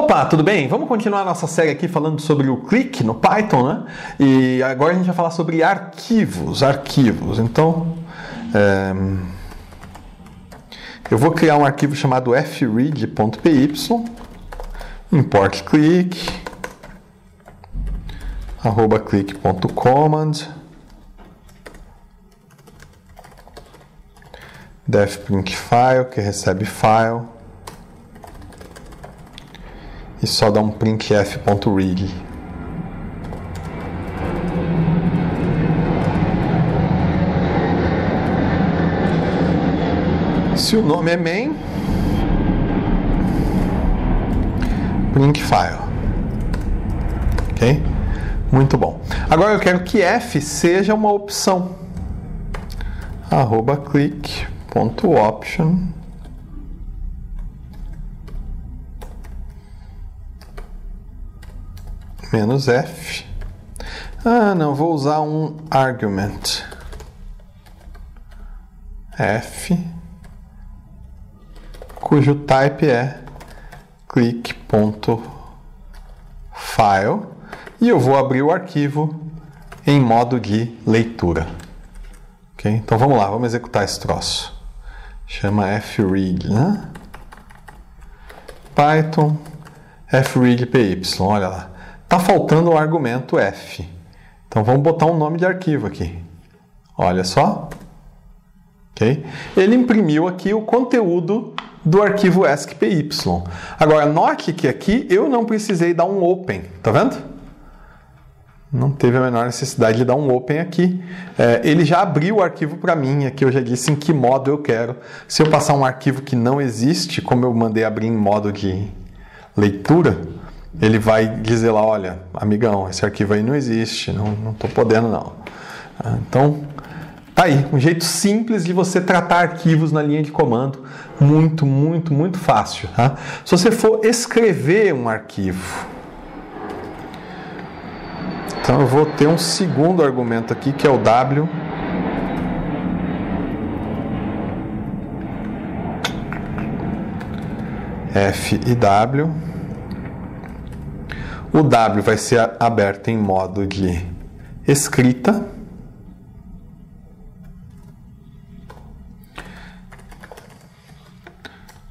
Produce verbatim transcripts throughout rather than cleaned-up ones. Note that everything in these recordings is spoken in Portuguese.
Opa, tudo bem? Vamos continuar a nossa série aqui falando sobre o clique no Python, né? E agora a gente vai falar sobre arquivos, arquivos. Então, é... eu vou criar um arquivo chamado fread.py, import clique, arroba clique.command, def print file, que recebe file, e só dá um printf.read. Se o nome é main, print file. Ok? Muito bom. Agora eu quero que f seja uma opção. Arroba click.option. Menos f. Ah, não, vou usar um argument. F, cujo type é click.file. E eu vou abrir o arquivo em modo de leitura. Okay? Então vamos lá, vamos executar esse troço. Chama fread, né? Python fread.py, olha lá. Tá faltando o argumento f. Então vamos botar um nome de arquivo aqui. Olha só. Okay? Ele imprimiu aqui o conteúdo do arquivo ASCII.py. Agora note que aqui eu não precisei dar um open. Tá vendo? Não teve a menor necessidade de dar um open aqui. É, ele já abriu o arquivo para mim. Aqui eu já disse em que modo eu quero. Se eu passar um arquivo que não existe, como eu mandei abrir em modo de leitura, ele vai dizer lá, olha, amigão, esse arquivo aí não existe, não, não tô podendo não. Então, tá aí, um jeito simples de você tratar arquivos na linha de comando, muito, muito, muito fácil, tá? Se você for escrever um arquivo, então eu vou ter um segundo argumento aqui, que é o w, f e w. O W vai ser aberto em modo de escrita.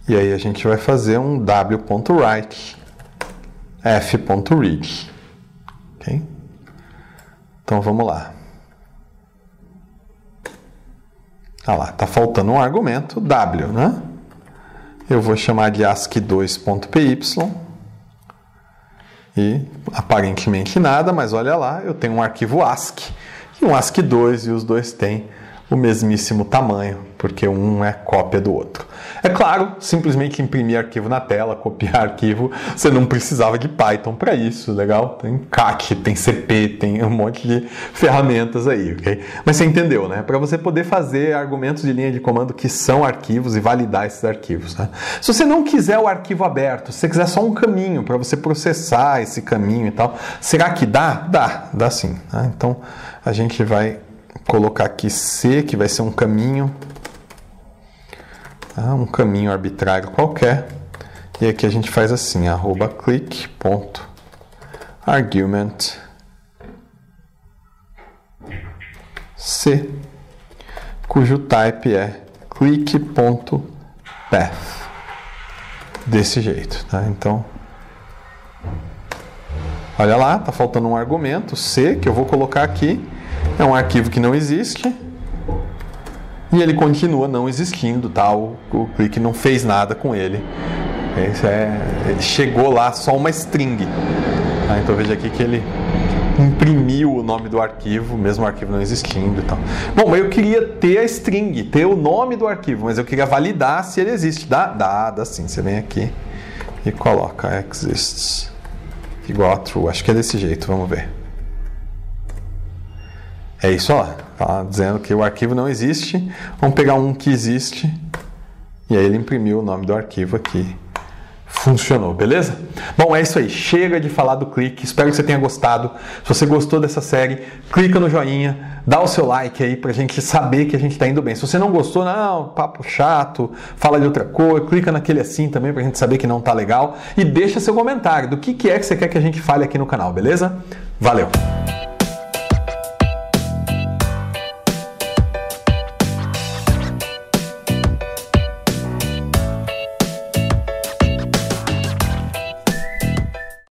E aí a gente vai fazer um w.write, f.read. Okay? Então vamos lá. Ah lá, tá faltando um argumento, W, né? Eu vou chamar de ASCII dois ponto p y. E aparentemente nada, mas olha lá, eu tenho um arquivo ASCII e um ASCII dois, e os dois têm o mesmíssimo tamanho, porque um é cópia do outro. É claro, simplesmente imprimir arquivo na tela, copiar arquivo, você não precisava de Python para isso, legal? Tem C A C, tem C P, tem um monte de ferramentas aí, ok? Mas você entendeu, né? Para você poder fazer argumentos de linha de comando que são arquivos e validar esses arquivos, né? Se você não quiser o arquivo aberto, se você quiser só um caminho para você processar esse caminho e tal, será que dá? Dá, dá sim, né? Então a gente vai colocar aqui C, que vai ser um caminho, tá? Um caminho arbitrário qualquer, e aqui a gente faz assim, arroba click.argument C, cujo type é click.path, desse jeito, tá? Então, olha lá, tá faltando um argumento, C, que eu vou colocar aqui. É um arquivo que não existe e ele continua não existindo, tá? O, o clique não fez nada com ele. Esse é, ele chegou lá só uma string. Tá? Então veja aqui que ele imprimiu o nome do arquivo, mesmo o arquivo não existindo e tal. Bom, eu queria ter a string, ter o nome do arquivo, mas eu queria validar se ele existe. Dá? Dá, dá sim. Você vem aqui e coloca exists igual a true. Acho que é desse jeito, vamos ver. É isso lá, tá dizendo que o arquivo não existe. Vamos pegar um que existe. E aí ele imprimiu o nome do arquivo aqui. funcionou, beleza? Bom, é isso aí. Chega de falar do clique. Espero que você tenha gostado. Se você gostou dessa série, clica no joinha, dá o seu like aí pra gente saber que a gente tá indo bem. Se você não gostou, não, papo chato, fala de outra cor, clica naquele assim também pra gente saber que não tá legal e deixa seu comentário do que que é que você quer que a gente fale aqui no canal, beleza? Valeu!